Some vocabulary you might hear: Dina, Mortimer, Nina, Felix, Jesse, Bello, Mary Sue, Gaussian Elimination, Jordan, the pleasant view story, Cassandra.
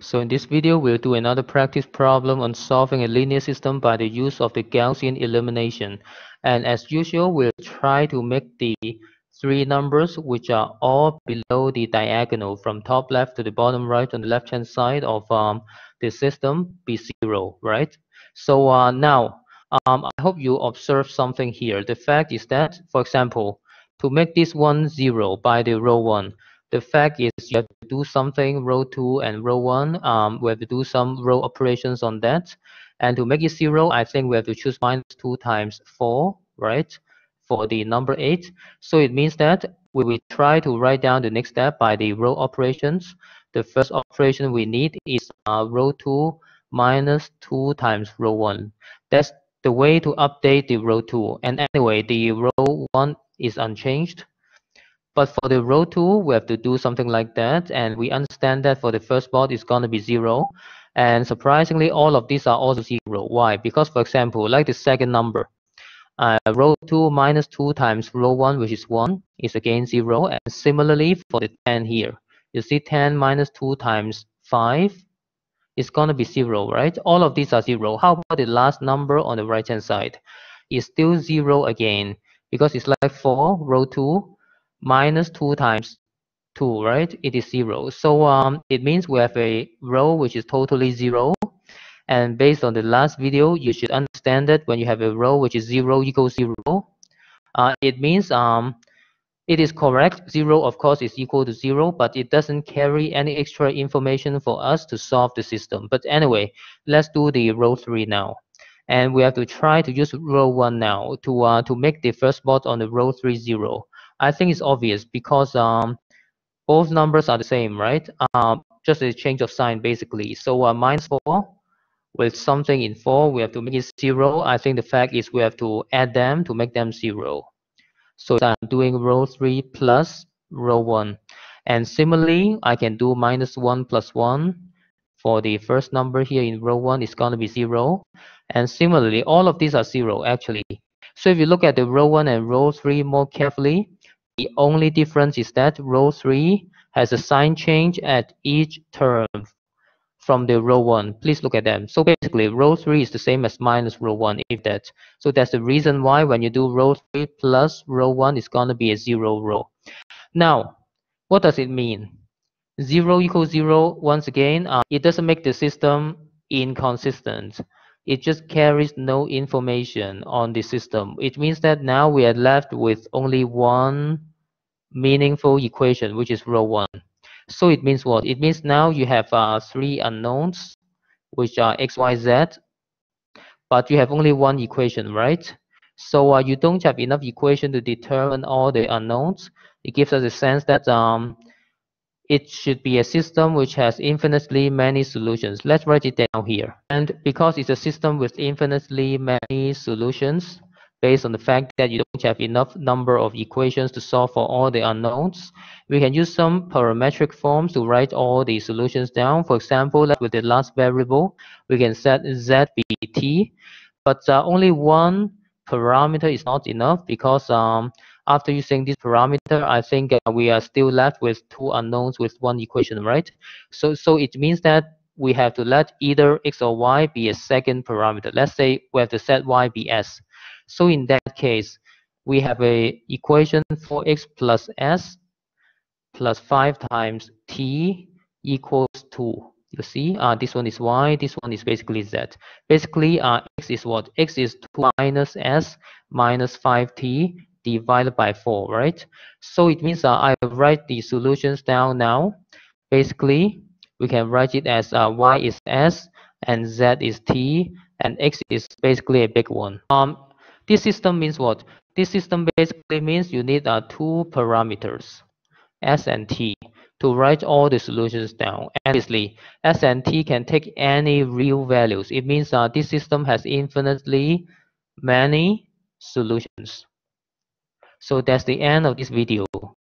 So in this video, we'll do another practice problem on solving a linear system by the use of the Gaussian elimination. And as usual, we'll try to make the three numbers which are all below the diagonal from top left to the bottom right on the left hand side of the system be zero, right? So now I hope you observe something here. The fact is that, for example, to make this 1 0 by the row 1, the fact is you have to do something row 2 and row 1. We have to do some row operations on that. And to make it 0, I think we have to choose -2 times 4, right, for the number 8. So it means that we will try to write down the next step by the row operations. The first operation we need is row 2 minus 2 times row 1. That's the way to update the row 2. And anyway, the row 1 is unchanged. But for the row 2, we have to do something like that, and we understand that for the first spot it's going to be 0. And surprisingly, all of these are also 0. Why? Because, for example, like the second number, row 2 minus 2 times row 1, which is 1, is again 0. And similarly, for the 10 here, you see 10 minus 2 times 5 is going to be 0, right? All of these are 0. How about the last number on the right-hand side? It's still 0 again, because it's like 4, row 2, minus 2 times 2, right? It is 0. So it means we have a row which is totally 0. And based on the last video, you should understand that when you have a row which is 0 equals 0, it means it is correct. 0, of course, is equal to 0, but it doesn't carry any extra information for us to solve the system. But anyway, let's do the row 3 now. And we have to try to use row 1 now to make the first spot on the row 3 0. I think it's obvious because both numbers are the same, right? Just a change of sign, basically. So -4 with something in 4, we have to make it 0. I think the fact is we have to add them to make them 0. So I'm doing row 3 plus row 1. And similarly, I can do -1 plus 1. For the first number here in row 1, it's going to be 0. And similarly, all of these are 0, actually. So if you look at the row 1 and row 3 more carefully, the only difference is that row 3 has a sign change at each term from the row 1. Please look at them. So basically, row 3 is the same as minus row 1, if that. So that's the reason why when you do row 3 plus row 1, it's going to be a 0 row. Now, what does it mean? 0 equals 0, once again, it doesn't make the system inconsistent. It just carries no information on the system. It means that now we are left with only one meaningful equation, which is row 1. So it means what? It means now you have three unknowns, which are x, y, z, but you have only one equation, right? So you don't have enough equation to determine all the unknowns. It gives us a sense that it should be a system which has infinitely many solutions. Let's write it down here. And because it's a system with infinitely many solutions, based on the fact that you don't have enough number of equations to solve for all the unknowns, we can use some parametric forms to write all the solutions down. For example, like with the last variable, we can set z be t, but only one parameter is not enough because after using this parameter, I think we are still left with two unknowns with one equation, right? So it means that we have to let either x or y be a second parameter. Let's say we have to set y be s. So in that case, we have a equation 4x plus s plus 5 times t equals 2. You see, this one is y, this one is basically z. Basically, x is what? X is 2 minus s minus 5t divided by 4, right? So it means I write the solutions down now. Basically, we can write it as y is s and z is t, and x is basically a big one. This system means what? This system basically means you need two parameters, s and t, to write all the solutions down. Obviously, s and t can take any real values. It means this system has infinitely many solutions. So that's the end of this video.